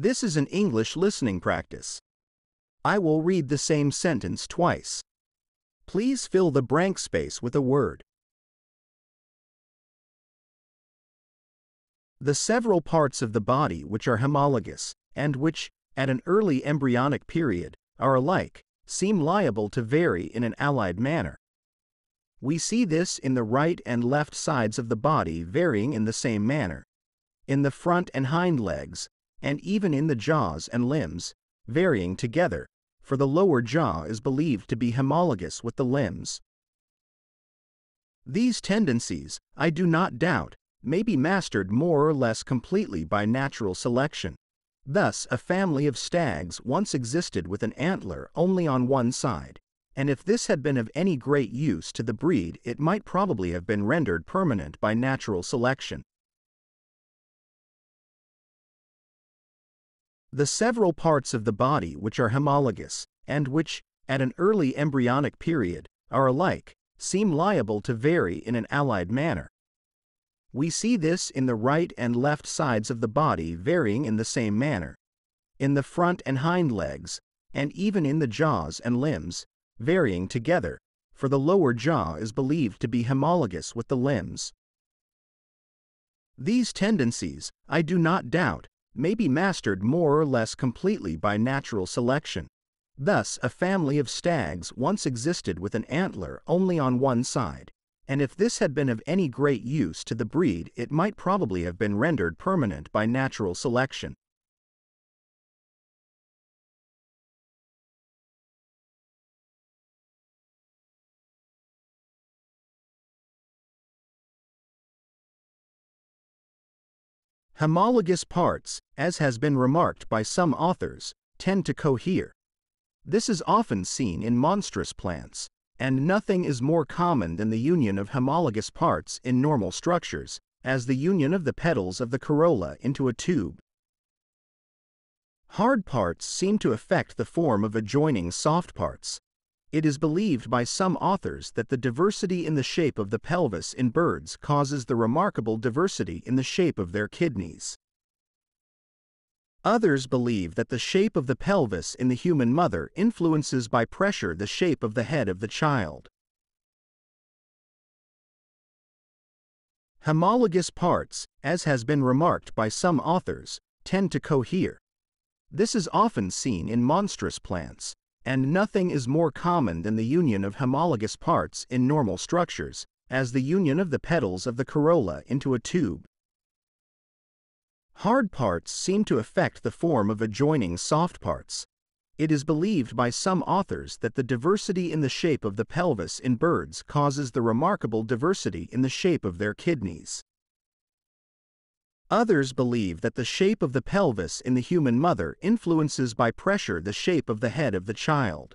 This is an English listening practice. I will read the same sentence twice. Please fill the blank space with a word. The several parts of the body which are homologous, and which, at an early embryonic period, are alike, seem liable to vary in an allied manner. We see this in the right and left sides of the body varying in the same manner, in the front and hind legs, and even in the jaws and limbs, varying together, for the lower jaw is believed to be homologous with the limbs. These tendencies, I do not doubt, may be mastered more or less completely by natural selection. Thus, a family of stags once existed with an antler only on one side, and if this had been of any great use to the breed, it might probably have been rendered permanent by natural selection. The several parts of the body which are homologous, and which, at an early embryonic period, are alike, seem liable to vary in an allied manner. We see this in the right and left sides of the body varying in the same manner, in the front and hind legs, and even in the jaws and limbs, varying together, for the lower jaw is believed to be homologous with the limbs. These tendencies, I do not doubt, may be mastered more or less completely by natural selection. Thus, a family of stags once existed with an antler only on one side, and if this had been of any great use to the breed, it might probably have been rendered permanent by natural selection. Homologous parts, as has been remarked by some authors, tend to cohere. This is often seen in monstrous plants, and nothing is more common than the union of homologous parts in normal structures, as the union of the petals of the corolla into a tube. Hard parts seem to affect the form of adjoining soft parts. It is believed by some authors that the diversity in the shape of the pelvis in birds causes the remarkable diversity in the shape of their kidneys. Others believe that the shape of the pelvis in the human mother influences by pressure the shape of the head of the child. Homologous parts, as has been remarked by some authors, tend to cohere. This is often seen in monstrous plants, and nothing is more common than the union of homologous parts in normal structures, as the union of the petals of the corolla into a tube. Hard parts seem to affect the form of adjoining soft parts. It is believed by some authors that the diversity in the shape of the pelvis in birds causes the remarkable diversity in the shape of their kidneys. Others believe that the shape of the pelvis in the human mother influences by pressure the shape of the head of the child.